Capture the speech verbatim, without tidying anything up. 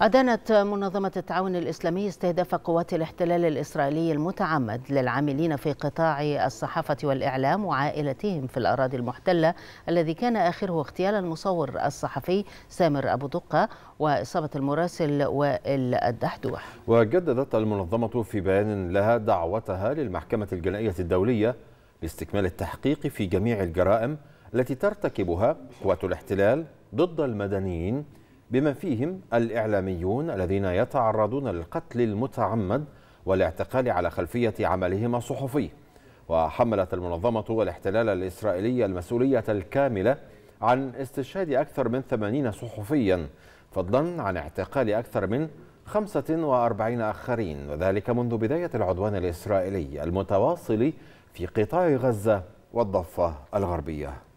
أدانت منظمة التعاون الإسلامي استهداف قوات الاحتلال الإسرائيلي المتعمد للعاملين في قطاع الصحافة والإعلام وعائلتهم في الأراضي المحتلة، الذي كان آخره اغتيال المصور الصحفي سامر أبو دقة وإصابة المراسل وائل الدحدوح. وجددت المنظمة في بيان لها دعوتها للمحكمة الجنائية الدولية لاستكمال التحقيق في جميع الجرائم التي ترتكبها قوات الاحتلال ضد المدنيين، بما فيهم الإعلاميون الذين يتعرضون للقتل المتعمد والاعتقال على خلفية عملهم الصحفي. وحملت المنظمة والاحتلال الإسرائيلي المسؤولية الكاملة عن استشهاد أكثر من ثمانين صحفيا، فضلا عن اعتقال أكثر من خمسة وأربعين آخرين، وذلك منذ بداية العدوان الإسرائيلي المتواصل في قطاع غزة والضفة الغربية.